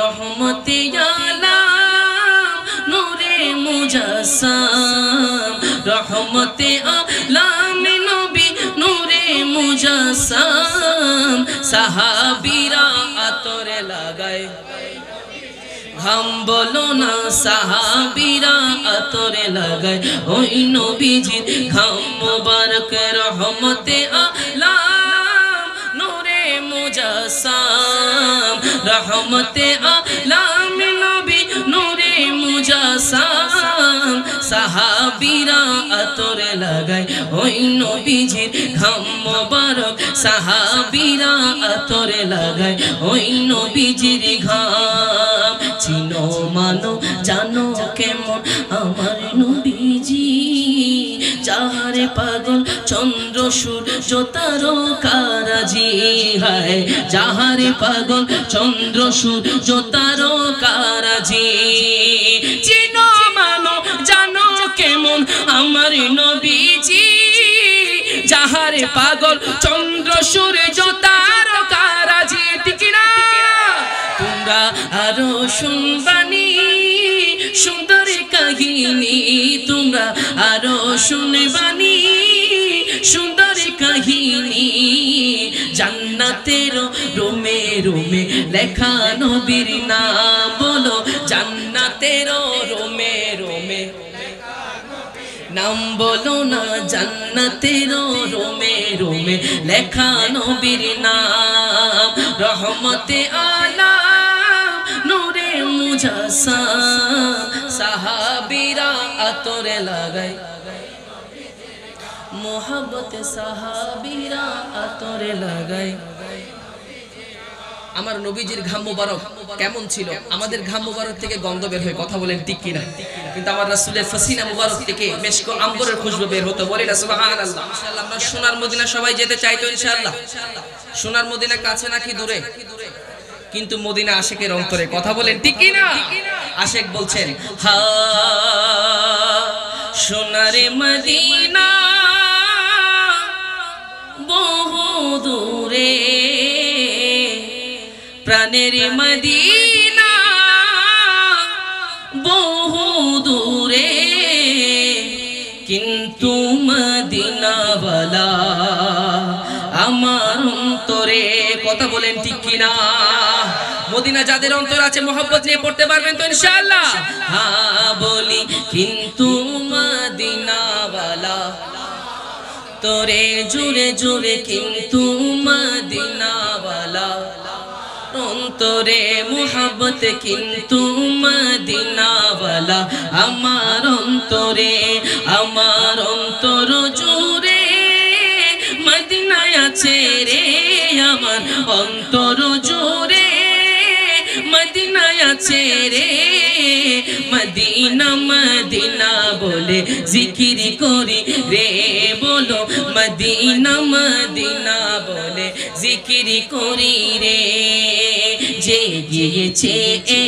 রহমতে আলাম নূরে মুজাসসাম, রহমতে আলাম নবী নূরে মুজাসসাম। সাহাবীরা আতরে লাগায় হাম বলো না, সাহাবীরা আতরে লাগায় ওই নবীজির ঘাম মোবারক। রহমতে আলাম নূরে মুজাসসাম, রহমতে আলাম নবী নূরে মুজাসসাম। সাহাবীরা আতরে লাগায় ওই নবীজির ঘাম মোবারক, সাহাবীরা আতরে লাগায় ওই নবীজির ঘাম। চিনো মানো জানো কেমন আমার নবীজি, যাহারে পাগল চন্দ্র সূর্য তারকারাজি। হায় যাহারে পাগল চন্দ্র সূর্য তারকারাজি। চিনো মানো জানো কেমন আমার নবীজি, যাহারে পাগল চন্দ্র সূর্য তারকারাজি। টিকিরা তোমরা আরো শুনবানি সুন্দর কাহিনী, তোমরা আরো শুনবানি সুন্দর কাহিনী। জান্নাতের রোমে রোমে লেখা নবীর নাম, বলো জান্নাতের রোমে রোমে নাম, বলো না জান্নাতের রোমে রোমে লেখা নবীর নাম। রহমতে আলা নূরে মুজাসসাম, সাহাবীরা আতরে লাগায় মোহাব্বতে, সাহাবীরা আতরে লাগায়। আমার নবীজির ঘাম মোবারক কেমন ছিল? আমাদের ঘাম মোবারক থেকে গন্ধ বের হয়ে, কথা বলেন ঠিক কিনা, কিন্তু আমার রাসূলের ফাসিনা মোবারক থেকে মিশক আম্বরের খুশবু বের হতো। বলি না সুবহানাল্লাহ। ইনশাআল্লাহ আমরা সোনার মদিনা সবাই যেতে চাই তো ইনশাআল্লাহ। সোনার মদিনা কাছে নাকি দূরে, কিন্তু মদিনা আশিকের অন্তরে, কথা বলেন ঠিক কিনা। আশিক বলছেন হা সোনার মদিনা বহু দূরে, প্রাণের মদিনা বহু দূরে, কিন্তু মদিনাওয়ালা আমার অন্তরে, কথা বলেন ঠিক কিনা। মদিনা যাদের অন্তর আছে মোহাম্মদ নিয়ে পড়তে পারবেন তো ইনশাআল্লাহ। হ্যাঁ বলি কিন্তু মদিনাওয়ালা তোরে জুড়ে জুড়ে, কিন্তু মদিনাওয়ালা অন্তরে মোহাব্বত, কিন্তু মদিনাওয়ালা আমার অন্তরে। আমার অন্তর জুড়ে মদিনায় আছে রে, আমার অন্তর জুড়ে মদিনায় আছে রে। মদিনা মদিনা বলে জিকির করি রে, বলো মদিনা মদিনা বলে জিকির করি রে। যে গিয়েছে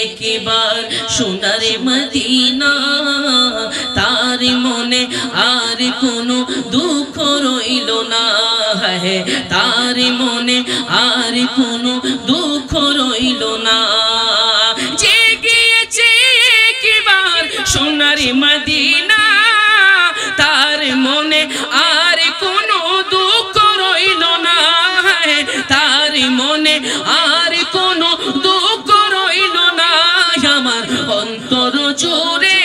একবার সোনার মদিনা, তার মনে আর কোনো দুঃখ রইল না। হ্যাঁ তার মনে আর কোনো দুঃখ রইল না। যে গিয়েছে একবার সোনার মদিনা, তার মনে আর কোনো দুঃখ রইল না। তার মনে আর কোনো দুঃখ রইল না। আমার অন্তর জুড়ে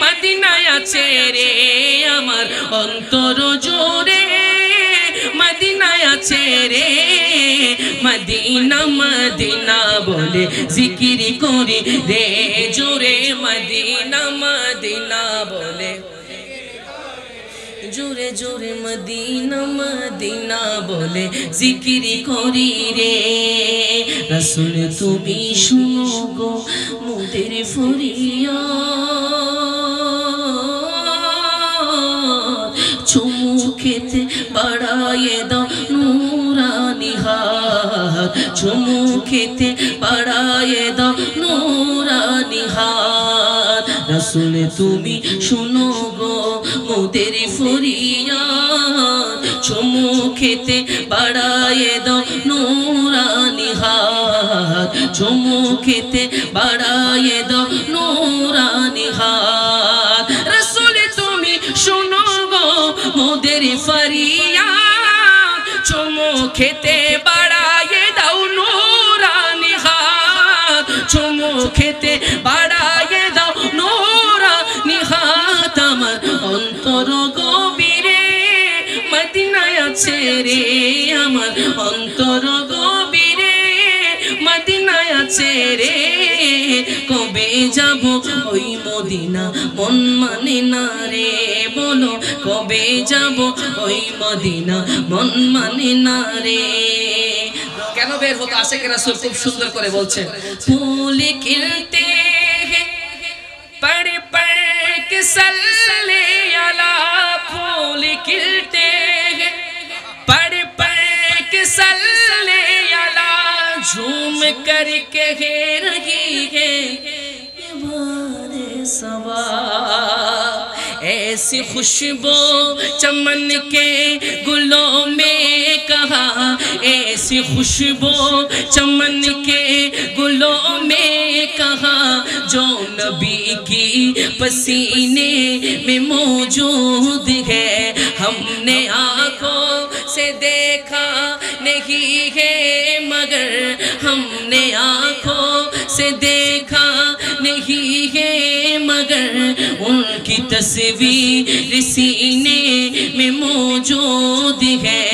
মদিনায় আছে রে, আমার অন্তর জুড়ে মদিনায় আছে রে। মদিনা মদিনা বলে জিকির করি রে জোরে, মদিনা মদিনা বলে জোরে জোরে, মদিনা মদিনা বলে জিকির করি রে। রাসূল তুমি শুনো গো মোদের ফরিয়াদ, চুমুকেতে বাড়ায়ে দাও নূরানি হাত, চুমুকেতে বাড়ায়ে দাও নূরানি হাত। রাসূল তুমি শুনো গো মোদের ফরিয়াদ, চুমুকেতে বাড়ায়ে দাও নূরানি হাত, চুমু খেতে বাড়ায় দাও নূরানি হাত। রাসূল তুমি শোনো গো মোদের ফরিয়াদ, চুমু খেতে বাড়ায় দাও নূরানি হাত, চুমু খেতে বাড়ায় দাও নূরানি হাত। আমার অন্তর গভীরে মদিনায় আছে রে, আমার অন্তর গভীরে মদিনায় আছে রে। কবে যাব ওই মদিনা মন মানে না রে, বলো কবে যাব ওই মদিনা মন মানে না রে। কেন বের হতো আশিকের রাসূল খুব সুন্দর করে বলছে, ফুল খিলতে হ্যায় পড় পড় কে সাল্লে আলা, ফুল খিলতে হ্যায় পড় পড় কে সাল্লে আলা, ঝুম করকে হে রহি হে ইবাদে সবা। ऐसी खुशबू चमन के गुलों में कहा, ऐसी खुशबू चमन के गुलों में कहा, जो नबी की पसीने में मौजूद है, हमने आंखों से देखा नहीं है मगर, हमने आंखों से देखा नहीं है मगर, उनकी तस्वीर सीने में मौजूद है,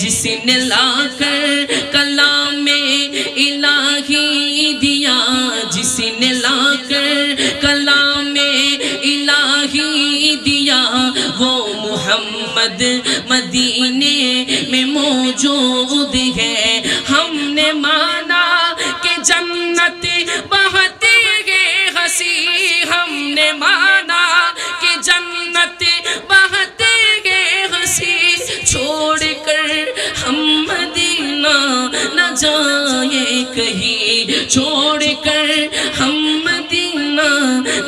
जिसने लाकर कलाम में इलाही दिया, जिसने लाकर कलाम में इलाही दिया, वो मोहम्मद मदीने में मौजूद है। हमने माना कि जन्नत बहुत हसी, हमने माना कि जन्नत बहते गए हसी, छोड़ कर हम मदीना न जाए कहीं, छोड़ कर हम मदीना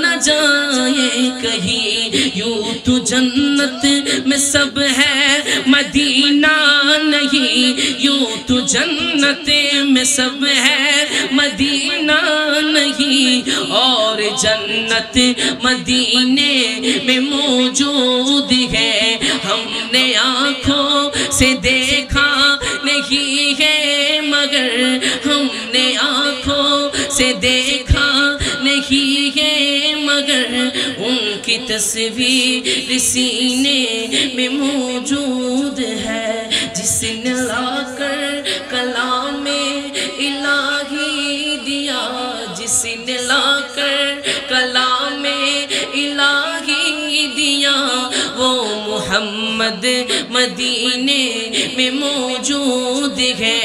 न जाए कहीं। यूँ तो जन्नत में सब है मदीना नहीं, यूँ तो जन्नत में सब है मदीना नहीं, और जन्नत मदीने में मौजूद है, हमने आँखों से देखा नहीं है मगर, हमने आँखों से देखा नहीं है मगर, उनकी तस्वीर सीने में मौजूद है, जिसने लाकर कलाम में इलाही दिया, जिसने लाकर कलाम में इलाही दिया, वो मोहम्मद मदीने में मौजूद है।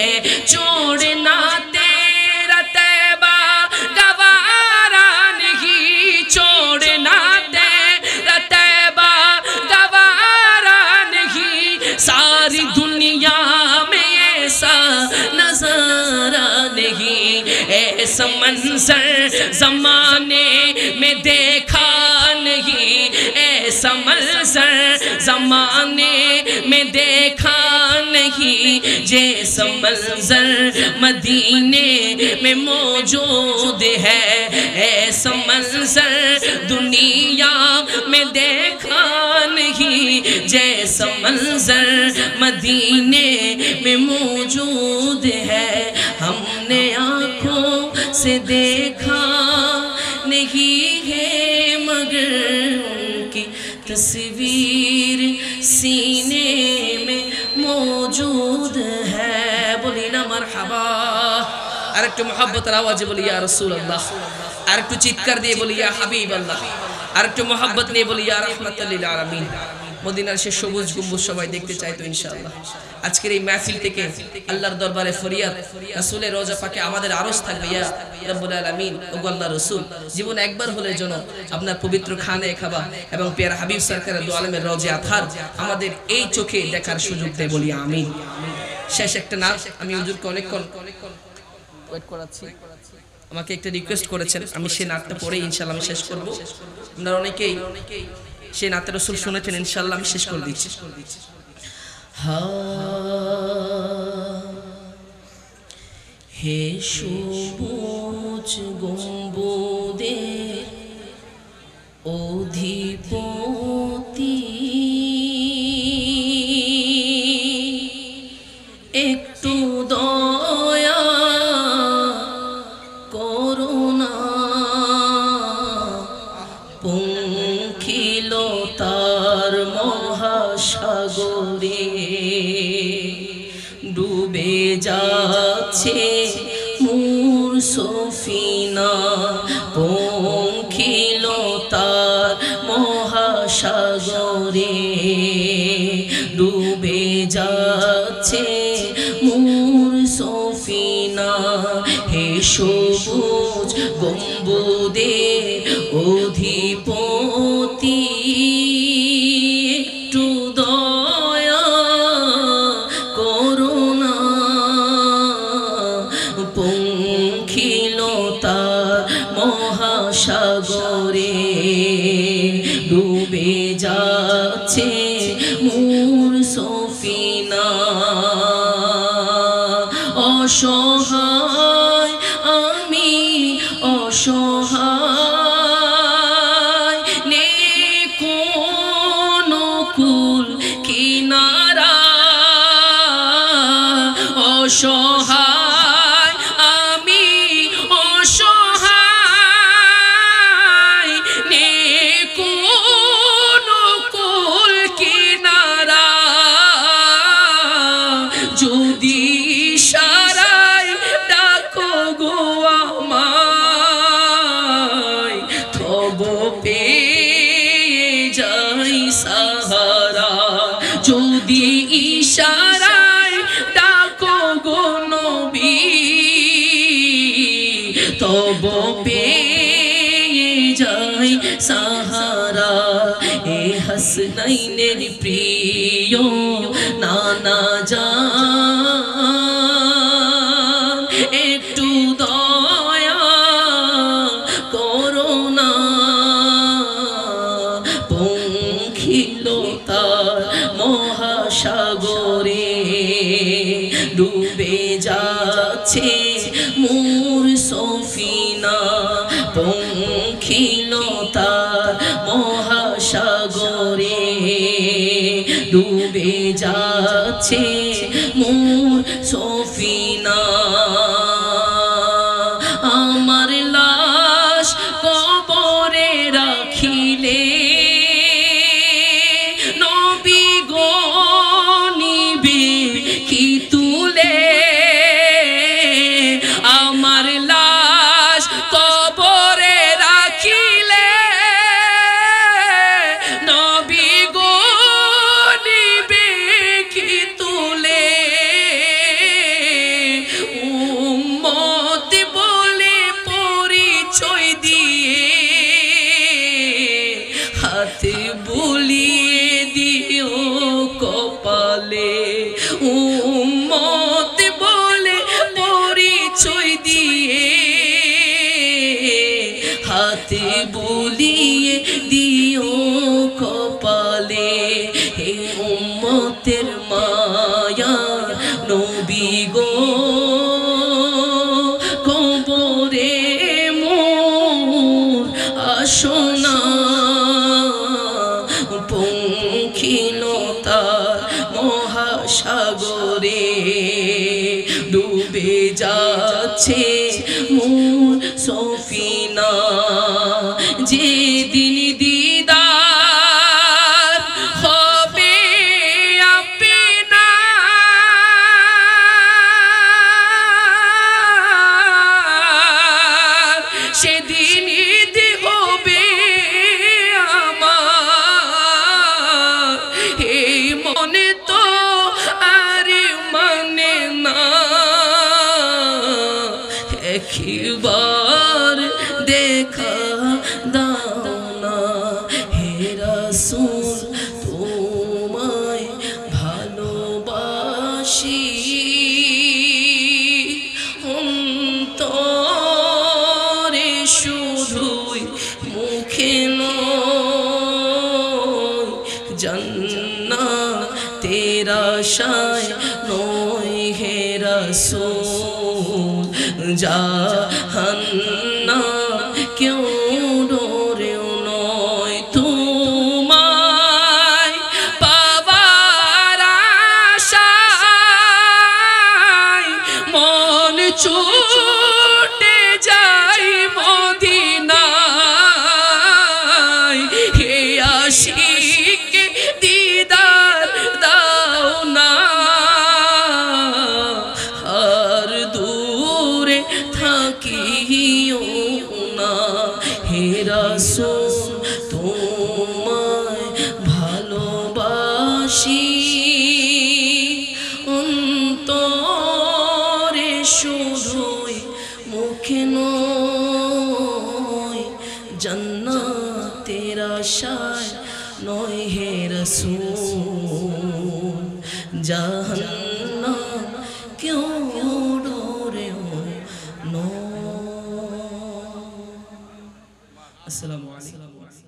छोड़ना तेरा तैबा गवारा नहीं, छोड़ना तेरा तैबा गवारा नहीं, सारी दुनिया में ऐसा नजारा नहीं, ऐसा मंजर जमाने में देखा नहीं, ऐसा मंजर जमाने में देखा नहीं, जैसा मंजर मदीने में मौजूद है, ऐसा मंजर दुनिया में देखा नहीं, जैसा मंजर मदीने में मौजूद है, हमने आँखों से देखा नहीं है मगर, उनकी तस्वीर सीने में मौजूद है। बोली ना मरहबा, और एक मोहब्बत आवाज़ बोली या रसूल अल्लाह, और एक चित्कार दिए बोली या हबीब अल्लाह, और एक मोहब्बत ने बोली या रहमतुल लिल आलमीन। মদিনার সে সবুজ গম্বুজ সবাই দেখতে চাইতো ইনশাআল্লাহ। আজকের এই মাহফিল থেকে আল্লাহর দরবারে ফরিয়াদ, রাসূলের রওজা পাকে আমাদের আরজ থাকবে, ইয়া রব্বুল আলামিন ও আল্লাহর রাসূল, জীবন একবার হলে যেন আপনার পবিত্র খানে খাবা এবং প্রিয় হাবিব সরকারের দু আলমের রওজা আথার আমাদের এই চোখে দেখার সুযোগ দেয় বলি আমিন। শেষ একটা নাত, আমি হুজুরকে অনেকক্ষণ ওয়েট করাচ্ছি, আমাকে একটা রিকোয়েস্ট করেছেন, আমি সেই নাতটা পড়ে ইনশাআল্লাহ আমি শেষ করব। আপনারা অনেকেই সেই নাতের রাসূল শুনেছেন, ইনশাআল্লাহ আমি শেষ করে দিচ্ছি। হে শুভ সবুজ গম্বুদের অধিপতি, একটু দয়া করুণা পঙ্খিল তার মহাসাগরে। ডুবে যাচ্ছে মোর সফিনা পঙ্খিল তার মহাসাগরে। ডুবে যাচ্ছে মোর সফিনা হে সবুজ গম্বুদের অধিপতি, একটু দয়া করুণা পঙ্খিল তার মহাসাগরে। ডুবে যাচ্ছে মোর সফিনা অসহায়, আমি অসহায়, নেই কোনো কুল কিনারা। অসহায়, আমি অসহায়, নেই কোনো কুল কিনারা। যদি সাহারা, যদি ইশারায় ডাকো গো নবী, তব পেয়ে যাই সাহারা। এ হাসনাইনের প্রিয় নানা জান, একটু দয়া করো না তার মহাসাগরে। ডুবে যাচ্ছে মোর সফিনা পঙ্খিল তার মহাসাগরে। ডুবে যাচ্ছে মোর সফিনা, আমার লাশ কবরে রাখিলে বুলিয়ে দিও কপালে। উম্মত বলে পরিচয় দিয়ে হাতে বুলিয়ে দিও কপালে। হে উম্মতের মায়া নবী গো, কবরে মোর আসো না পঙ্খিল তার মহাসাগরে। ডুবে যাচ্ছে মোর সফিনা, যেদিন দিদার হবে আপনার, সেদিন একবার দেখা দাও না। হে রাসূল তোমায় ভালোবাসি, অন্তরে শুধুই মুখে নয়, জান্নাতের আশায় নয় হে রাসূল, জাহান হে রাসূল তোমায় ভালোবাসি, অন্তরে শুধুই মুখে নয়, জান্নাতের আশায় নয় হে রাসূল, জাহান্নাম কেউ السلام عليكم.